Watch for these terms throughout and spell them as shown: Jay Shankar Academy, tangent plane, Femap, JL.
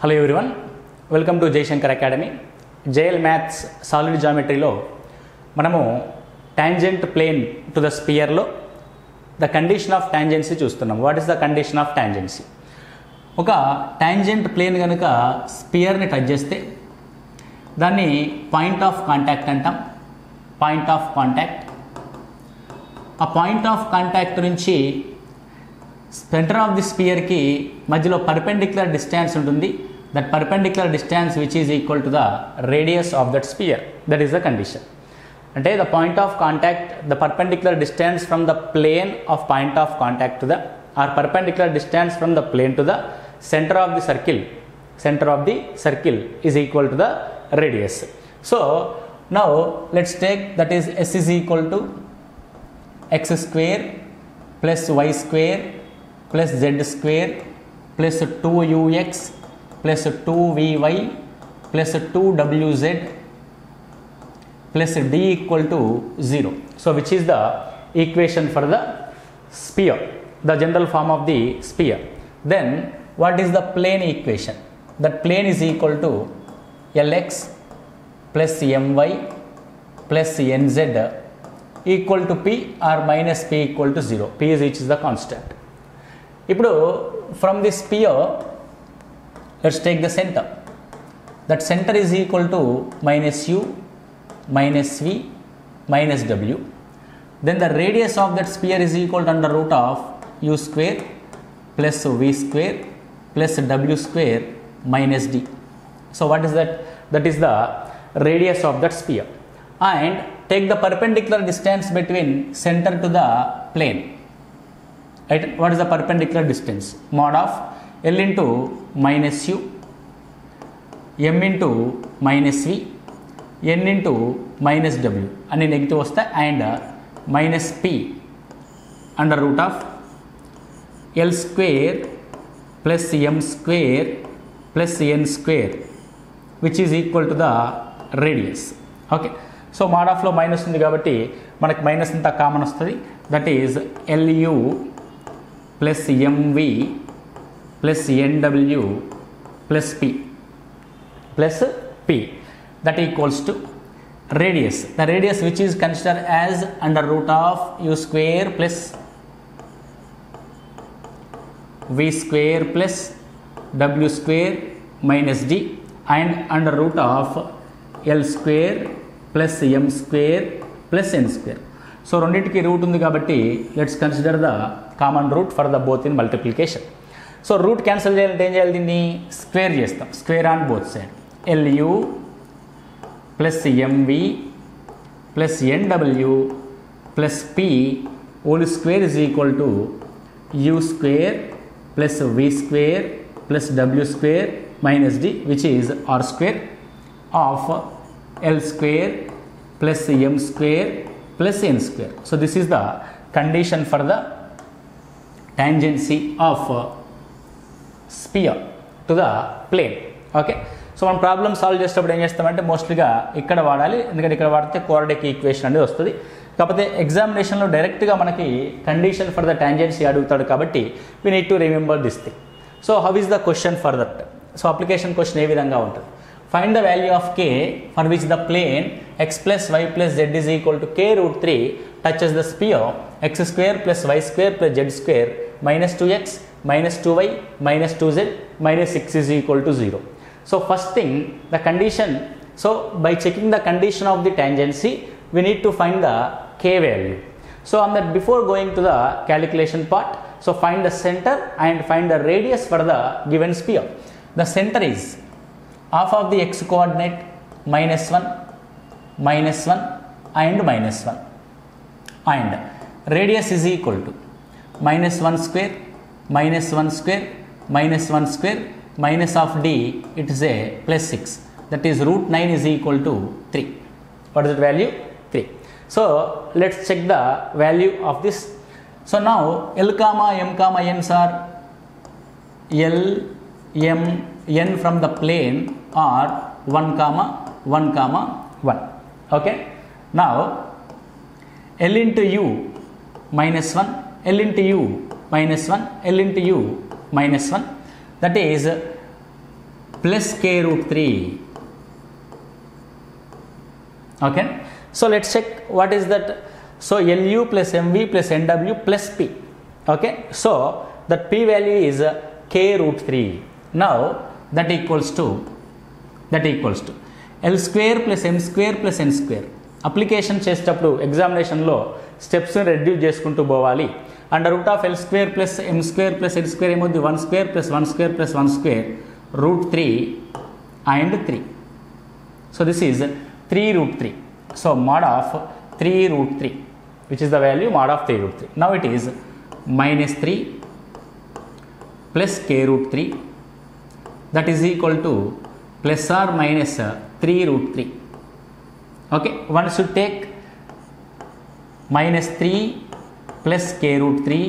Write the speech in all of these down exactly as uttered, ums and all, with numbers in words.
Hello everyone, welcome to Jay Shankar Academy. J L Maths Solidity Geometry lo manamu tangent plane to the sphere lo the condition of tangency chustunnam. What is the condition of tangency? Oka tangent plane ganuka sphere ni touch chesthe danni point of contact antam. Point of contact, a point of contact nunchi center of the sphere ki madhyalo perpendicular distance untundi. That perpendicular distance which is equal to the radius of that sphere, that is the condition. And the point of contact, the perpendicular distance from the plane of point of contact to the, or perpendicular distance from the plane to the center of the circle, center of the circle is equal to the radius. So now let's take that is S is equal to x square plus y square plus z square plus two u x plus two v y plus two w z plus d equal to zero. So which is the equation for the sphere, the general form of the sphere. Then what is the plane equation? That plane is equal to L x plus m y plus n z equal to p or minus p equal to zero. P is each is the constant. Ippudu from the sphere, let's take the center. That center is equal to minus u minus v minus w. Then the radius of that sphere is equal to under root of u square plus v square plus w square minus d. So what is that? That is the radius of that sphere. And take the perpendicular distance between center to the plane, right? What is the perpendicular distance? Mod of L into minus u, m into minus v, n into minus w, and in negative was the and minus p under root of L square plus m square plus n square, which is equal to the radius. Okay, so mod of lo minus undi kabatti manaku minus inta common ostadi, that is L u plus m v plus n w plus p plus p, that equals to radius, the radius which is considered as under root of u square plus v square plus w square minus d and under root of L square plus m square plus n square. So ronditiki root undi kabatti let's consider the common root for the both in multiplication. So root cancel చేయాలంటే ఏం చేయాలి? దీన్ని square చేస్తాం. Square on both side L u plus m v plus n w plus p whole square is equal to u square plus v square plus w square minus d, which is r square of L square plus m square plus n square. So this is the condition for the tangency of sphere to the plane. Okay, so మనం problem solve చేసేటప్పుడు ఏం చేస్తామంటే మోస్ట్లీగా ఇక్కడ వాడాలి, ఎందుకంటే ఇక్కడ వాడితే quadratic equation అనేది వస్తుంది. కాకపోతే ఎగ్జామినేషన్లో డైరెక్ట్గా మనకి కండిషన్ ఫర్ ద టాంజెన్సీ అడుగుతాడు కాబట్టి we need to remember this thing. So how is the question for that? So application question ఏ విధంగా ఉంటుంది? Find the value of K for which the plane X plus Y plus Z is equal to K root three touches the sphere X square plus Y square plus Z square minus two X minus two y minus two z minus six is equal to zero. So first thing, the condition, so by checking the condition of the tangency we need to find the k value. So on that, before going to the calculation part, so find the center and find the radius for the given sphere. The center is half of the x coordinate minus one minus one and minus one, and radius is equal to minus one square minus one square minus one square minus of d, it is a plus six, that is root nine is equal to three. What is the value? three. So let's check the value of this. So now L comma m comma n's are L m n from the plane are one comma one comma one. Okay, now L into u minus one, L into u minus one, L into u minus one, that is plus k root three. Okay. So let's check what is that. So L U plus M V plus N W plus P. Okay. So that P value is k root three. Now that equals to that equals to L square plus M square plus N square. Application chestapudu examination lo steps ni reduce cheskuntu bovali. Under root of L square plus M square plus N square emodhi one square plus one square plus one square root three and three. So this is three root three. So mod of three root three, which is the value mod of three root three. Now it is minus three plus k root three, that is equal to plus or minus three root three. Okay, one should take minus three plus k root three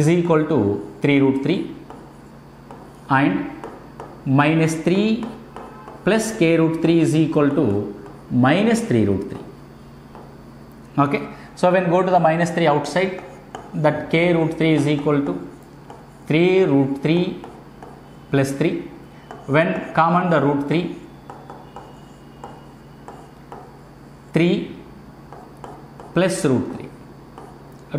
is equal to three root three and minus three plus k root three is equal to minus three root three. Okay, so when go to the minus three outside, that k root three is equal to three root three plus three. When common the root three, three plus root three,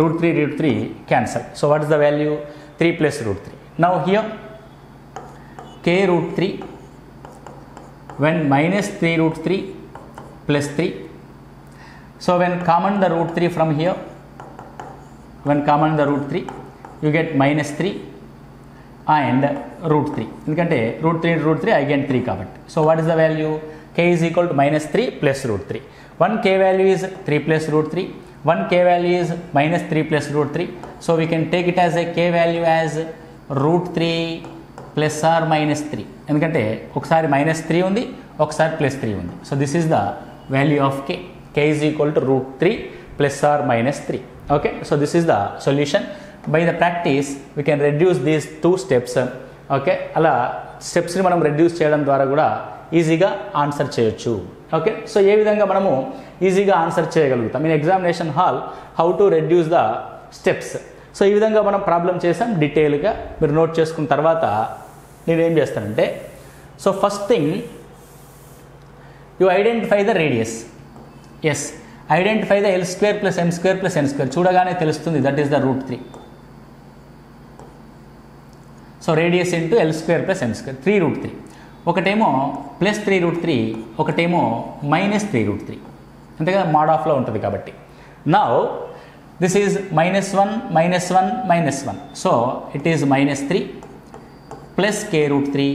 root three root three cancel. So what is the value? three plus root three. Now here k root three, when minus three root three plus three. So when common the root three from here, when common the root three, you get minus three and root three. You can take root three and root three, I get three common. So what is the value? K is equal to minus three plus root three. One k value is three plus root three. One k value is minus three plus root three. So we can take it as a k value as root three plus or minus three. And you can take oksari minus three on the oksari plus three on the. So this is the value of k. K is equal to root three plus or minus three. Okay. So this is the solution. By the practice, we can reduce these two steps. Okay. Ala steps ni manam reduce cheyadam dwara kuda ఈజీగా answer చేయొచ్చు. Okay, so ఏ విధంగా మనము ఈజీగా answer చేయగలుగుతాం in examination hall, how to reduce the steps. So ఈ విధంగా మనం ప్రాబ్లం చేసాం డీటెయిల్గా. మీరు నోట్ చేసుకున్న తర్వాత నేనేం చేస్తానంటే, so first thing you identify the radius. Yes, identify the L square plus M square plus N square. చూడగానే తెలుస్తుంది that is the root three. So radius into L square plus M square, three root three. ఒకటేమో plus three root three, ఒకటేమో minus three root three. అంతే కదా, mod ఆఫ్లో ఉంటుంది కాబట్టి. Now this is minus one minus one minus one. So it is minus three plus K root three.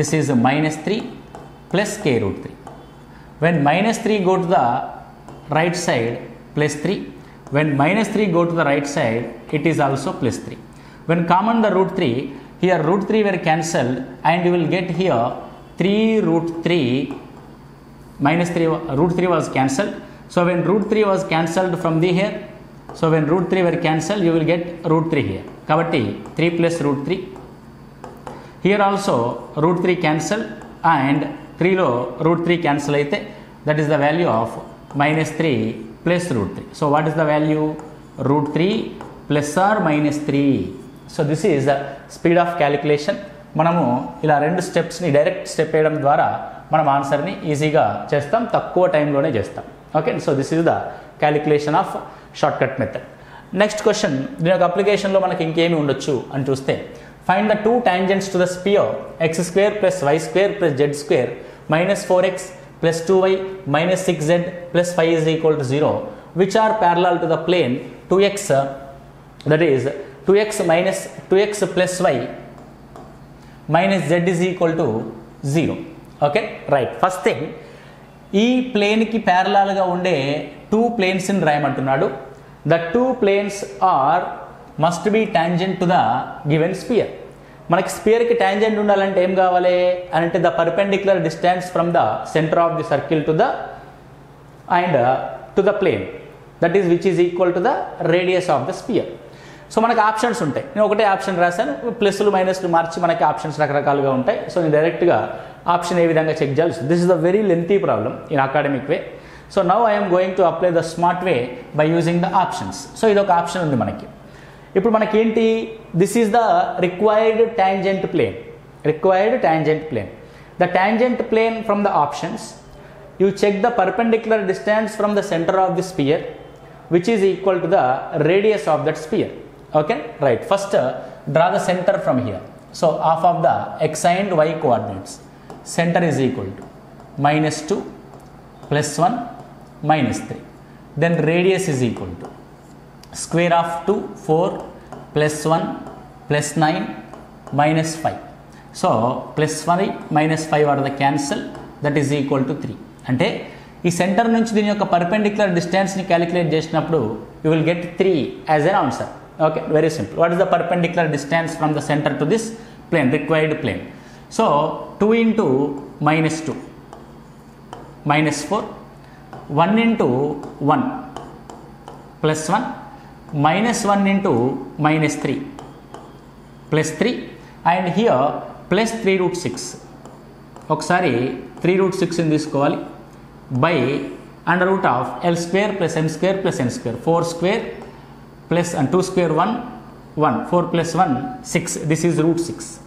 This is minus three plus K root three. When minus three go to the right side, plus three. When minus three go to the right side, it is also plus three. When common the root three, here root three were cancelled and you will get here three root three minus three. Root three was cancelled. So when root three was cancelled from the here, so when root three were cancelled, you will get root three here. Kabatti three plus root three. Here also root three cancelled and three lo root three cancel aithe, that is the value of minus three plus root three. So what is the value? Root three plus or minus three. So this is the speed of calculation. మనము ఇలా రెండు స్టెప్స్ని direct step వేయడం ద్వారా మనం ఆన్సర్ని ఈజీగా చేస్తాం, తక్కువ టైంలోనే చేస్తాం. Okay, so this is the calculation of shortcut method. Next question, దీని యొక్క అప్లికేషన్లో మనకి ఇంకేమి ఉండొచ్చు అని చూస్తే, find the two tangents to the sphere X square plus Y square plus Z square minus four X plus two Y minus six Z plus five is equal to zero, which are parallel to the plane two X that is two x minus two x plus y minus z is equal to zero. Okay, right. First thing, E plane ki parallel ga unde two planes in rayamantunnadu. The two planes are must be tangent to the given sphere. Manaki sphere ki tangent undalante em kavale ante the perpendicular distance from the center of the circle to the and uh, to the plane, that is which is equal to the radius of the sphere. So మనకు options ఉంటాయి. నేను ఒకటే option రాశాను, ప్లస్లు మైనస్లు మార్చి మనకి options రకరకాలుగా ఉంటాయి. So నేను డైరెక్ట్గా ఆప్షన్ ఏ విధంగా చెక్ చేయాలి. This is the very lengthy problem in academic way. So now I'm going to apply the smart way by using the options. So ఇది ఒక ఆప్షన్ ఉంది మనకి. ఇప్పుడు మనకి ఏంటి, this is the required tangent plane. required tangent plane. The tangent plane from the options, you check the perpendicular distance from the center of the sphere, which is equal to the radius of that sphere. Okay, right. First, uh, draw the center from here. So, off of the x and y coordinates, center is equal to minus two, plus one, minus three. Then radius is equal to square of two, four, plus one, plus nine, minus five. So, plus five, minus five are the cancel, that is equal to three. Ante ee center nunchi deen yokka perpendicular distance ni calculate chesinappudu you will get three as an answer. Okay, very simple. What is the perpendicular distance from the center to this plane, required plane? So two into minus two, minus four, one into one, plus one, minus one into minus three, plus three, and here plus three root six. Oksari three root six in this call by under root of L square plus M square plus N square, four square plus and two square one, one, four plus one, six, this is root six.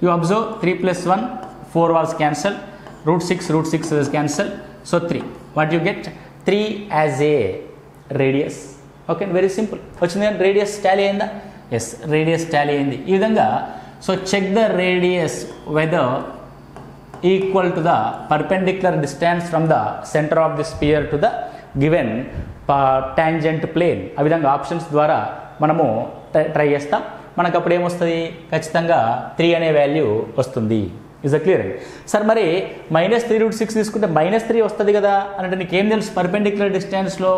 You observe three plus one, four was cancelled, root six, root six was cancelled, so three. What you get? three as a radius. Okay, very simple. Radius tally in the? Yes, radius tally in the. So check the radius whether equal to the perpendicular distance from the center of the sphere to the given uh, tangent plane. Avidanga options dwara manamu try chestam. Manaku appudu em ostadi kachithanga three ane value vastundi. Is that clear? Sir mari minus three root six iskunte minus three vastadi kada anante nik em telusu perpendicular distance lo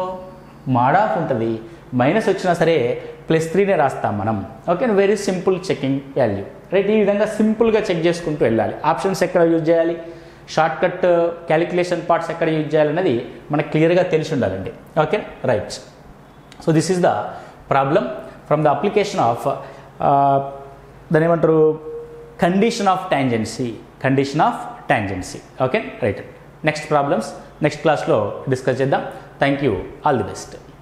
mod of untadi. Minus vachina sare plus three ne rastam manam. Okay, very simple checking value. Right, ee vidhanga simple ga check cheskuntu ellali. Options ekkada use cheyali, shortcut calculation parts ekkada use cheyali anadi manaku clear ga telisi undalandi. Okay, right. So this is the problem from the application of uh, the name antaru condition of tangency, condition of tangency. Okay, right. Next problems next class lo discuss cheddam. Thank you, all the best.